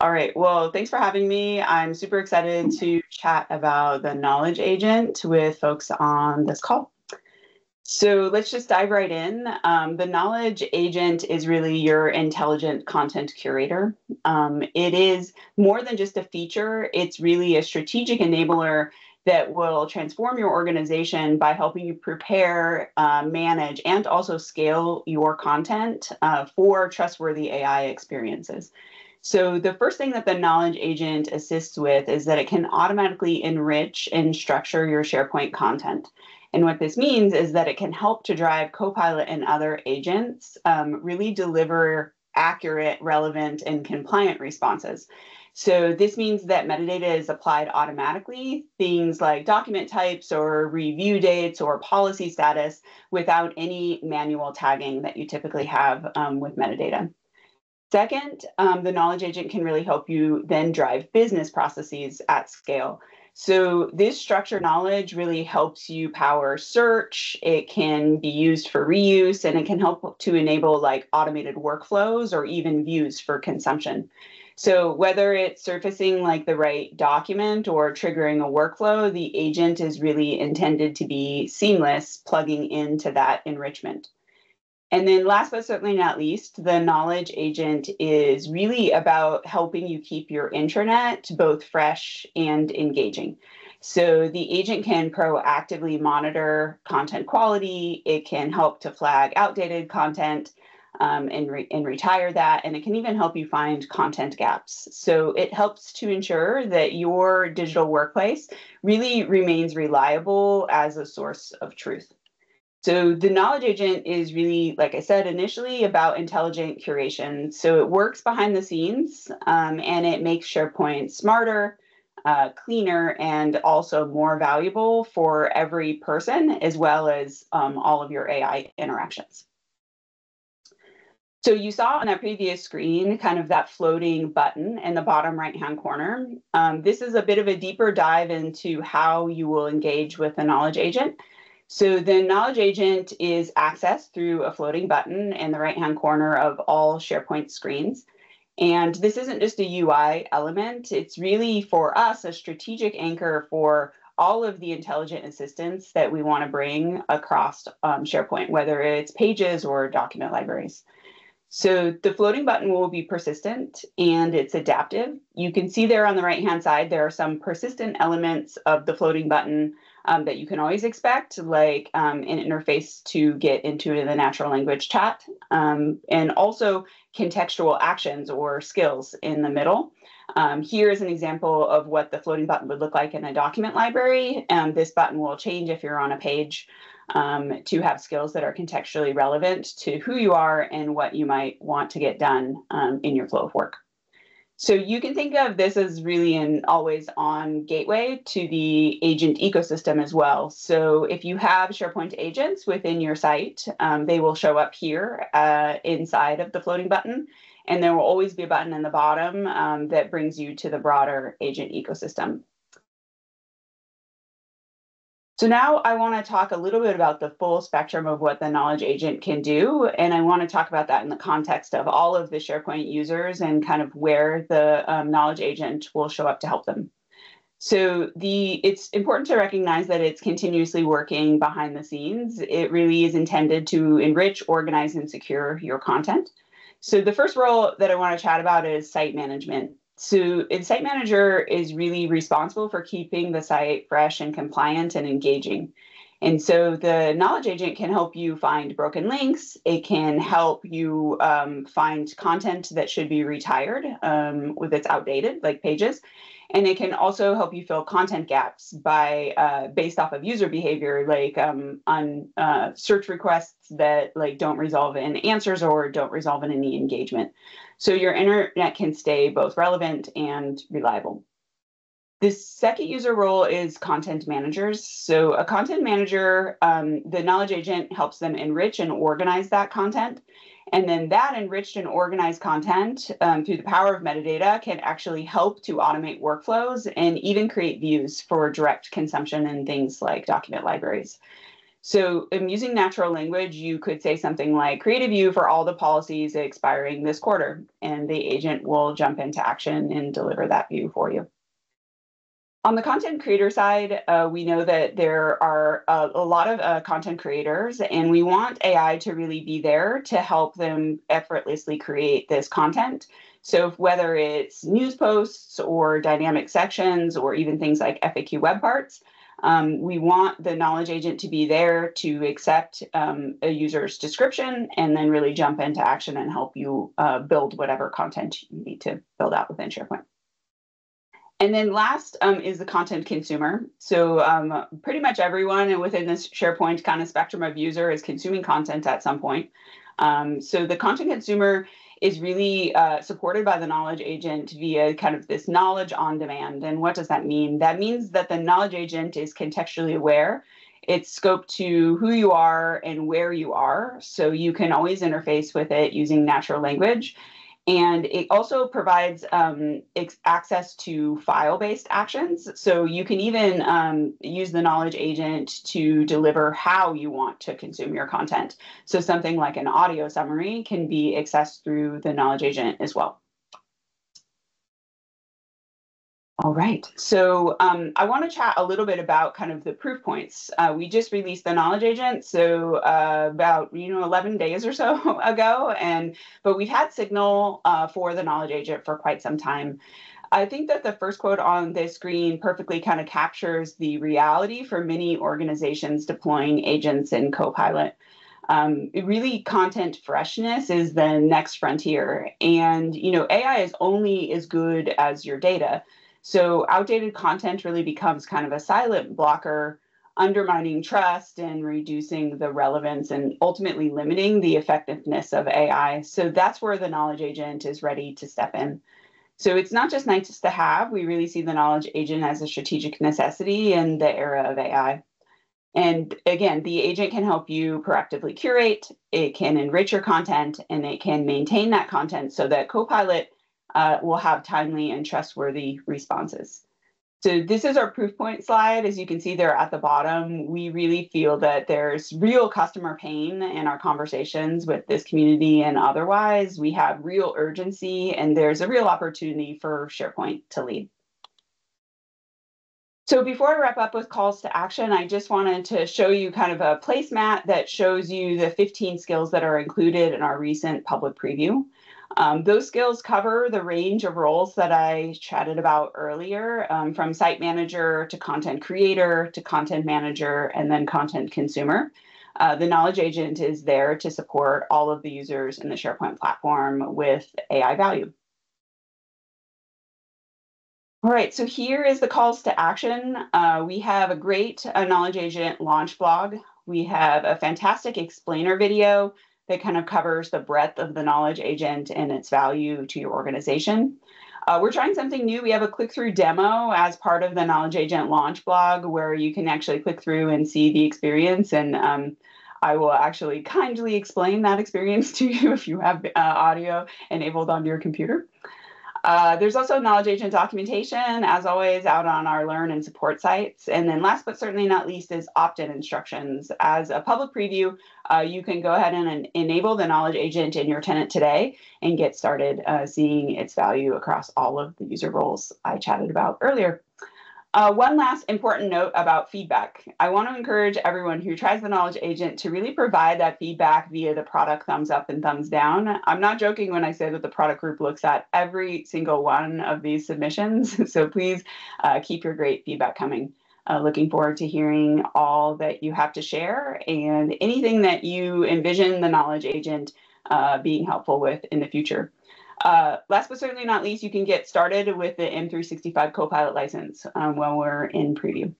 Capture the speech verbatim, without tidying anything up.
All right. Well, thanks for having me. I'm super excited to chat about the Knowledge Agent with folks on this call. So let's just dive right in. Um, the Knowledge Agent is really your intelligent content curator. Um, it is more than just a feature. It's really a strategic enabler that will transform your organization by helping you prepare, uh, manage, and also scale your content uh, for trustworthy A I experiences. So the first thing that the Knowledge Agent assists with is that it can automatically enrich and structure your SharePoint content. And what this means is that it can help to drive Copilot and other agents um, really deliver accurate, relevant, and compliant responses. So this means that metadata is applied automatically, things like document types or review dates or policy status, without any manual tagging that you typically have um, with metadata. Second, um, the Knowledge Agent can really help you then drive business processes at scale. So this structured knowledge really helps you power search. It can be used for reuse, and it can help to enable like automated workflows or even views for consumption. So whether it's surfacing like the right document or triggering a workflow, the agent is really intended to be seamless, plugging into that enrichment. And then last but certainly not least, the Knowledge Agent is really about helping you keep your intranet both fresh and engaging. So the agent can proactively monitor content quality. It can help to flag outdated content um, and, re and retire that. And it can even help you find content gaps. So it helps to ensure that your digital workplace really remains reliable as a source of truth. So the Knowledge Agent is really, like I said, initially about intelligent curation. So it works behind the scenes um, and it makes SharePoint smarter, uh, cleaner, and also more valuable for every person, as well as um, all of your A I interactions. So you saw on that previous screen kind of that floating button in the bottom right-hand corner. Um, this is a bit of a deeper dive into how you will engage with the Knowledge Agent. So the Knowledge Agent is accessed through a floating button in the right-hand corner of all SharePoint screens. And this isn't just a U I element. It's really, for us, a strategic anchor for all of the intelligent assistance that we want to bring across um, SharePoint, whether it's pages or document libraries. So the floating button will be persistent and it's adaptive. You can see there on the right-hand side, there are some persistent elements of the floating button Um, that you can always expect, like um, an interface to get into the natural language chat, um, and also contextual actions or skills in the middle. Um, here is an example of what the floating button would look like in a document library. Um, this button will change if you're on a page um, to have skills that are contextually relevant to who you are and what you might want to get done um, in your flow of work. So you can think of this as really an always-on gateway to the agent ecosystem as well. So if you have SharePoint agents within your site, um, they will show up here uh, inside of the floating button, and there will always be a button in the bottom um, that brings you to the broader agent ecosystem. So now I want to talk a little bit about the full spectrum of what the Knowledge Agent can do, and I want to talk about that in the context of all of the SharePoint users and kind of where the um, Knowledge Agent will show up to help them. So the, it's important to recognize that it's continuously working behind the scenes. It really is intended to enrich, organize, and secure your content. So the first role that I want to chat about is site management. So Site Manager is really responsible for keeping the site fresh and compliant and engaging. And so the Knowledge Agent can help you find broken links. It can help you um, find content that should be retired, um, that's outdated, like pages. And it can also help you fill content gaps by uh, based off of user behavior, like um, on uh, search requests that like don't resolve in answers or don't resolve in any engagement. So your internet can stay both relevant and reliable. The second user role is content managers. So a content manager, um, the Knowledge Agent helps them enrich and organize that content. And then that enriched and organized content um, through the power of metadata can actually help to automate workflows and even create views for direct consumption in things like document libraries. So um, using natural language, you could say something like, create a view for all the policies expiring this quarter, and the agent will jump into action and deliver that view for you. On the content creator side, uh, we know that there are uh, a lot of uh, content creators, and we want A I to really be there to help them effortlessly create this content. So whether it's news posts or dynamic sections or even things like F A Q web parts, um, we want the knowledge agent to be there to accept um, a user's description and then really jump into action and help you uh, build whatever content you need to build out within SharePoint. And then last um, is the content consumer. So um, pretty much everyone within this SharePoint kind of spectrum of user is consuming content at some point. Um, so the content consumer is really uh, supported by the knowledge agent via kind of this knowledge on demand. And what does that mean? That means that the knowledge agent is contextually aware. It's scoped to who you are and where you are. So you can always interface with it using natural language. And it also provides um, access to file-based actions. So you can even um, use the knowledge agent to deliver how you want to consume your content. So something like an audio summary can be accessed through the knowledge agent as well. All right, so um, I want to chat a little bit about kind of the proof points. Uh, we just released the knowledge agent, so uh, about you know eleven days or so ago, and but we've had signal uh, for the knowledge agent for quite some time. I think that the first quote on this screen perfectly kind of captures the reality for many organizations deploying agents in Copilot. Um, really, content freshness is the next frontier, and you know A I is only as good as your data. So outdated content really becomes kind of a silent blocker, undermining trust and reducing the relevance and ultimately limiting the effectiveness of A I. So that's where the knowledge agent is ready to step in. So it's not just nice to have. We really see the knowledge agent as a strategic necessity in the era of A I. And again, the agent can help you proactively curate. It can enrich your content, and it can maintain that content so that Copilot Uh, we'll have timely and trustworthy responses. So this is our proof point slide. As you can see there at the bottom, we really feel that there's real customer pain in our conversations with this community and otherwise. We have real urgency, and there's a real opportunity for SharePoint to lead. So before I wrap up with calls to action, I just wanted to show you kind of a placemat that shows you the fifteen skills that are included in our recent public preview. Um, those skills cover the range of roles that I chatted about earlier, um, from site manager to content creator to content manager and then content consumer. Uh, the knowledge agent is there to support all of the users in the SharePoint platform with A I value. All right, so here is the calls to action. Uh, we have a great uh, knowledge agent launch blog. We have a fantastic explainer video that kind of covers the breadth of the knowledge agent and its value to your organization. Uh, we're trying something new. We have a click-through demo as part of the knowledge agent launch blog where you can actually click through and see the experience. And um, I will actually kindly explain that experience to you if you have uh, audio enabled on your computer. Uh, there's also knowledge agent documentation, as always, out on our learn and support sites. And then last but certainly not least is opt-in instructions. As a public preview, uh, you can go ahead and en enable the knowledge agent in your tenant today and get started uh, seeing its value across all of the user roles I chatted about earlier. Uh, one last important note about feedback. I want to encourage everyone who tries the knowledge agent to really provide that feedback via the product thumbs up and thumbs down. I'm not joking when I say that the product group looks at every single one of these submissions. So please uh, keep your great feedback coming. Uh, looking forward to hearing all that you have to share and anything that you envision the knowledge agent uh, being helpful with in the future. Uh, last but certainly not least, you can get started with the M three sixty-five Copilot license um, while we're in preview.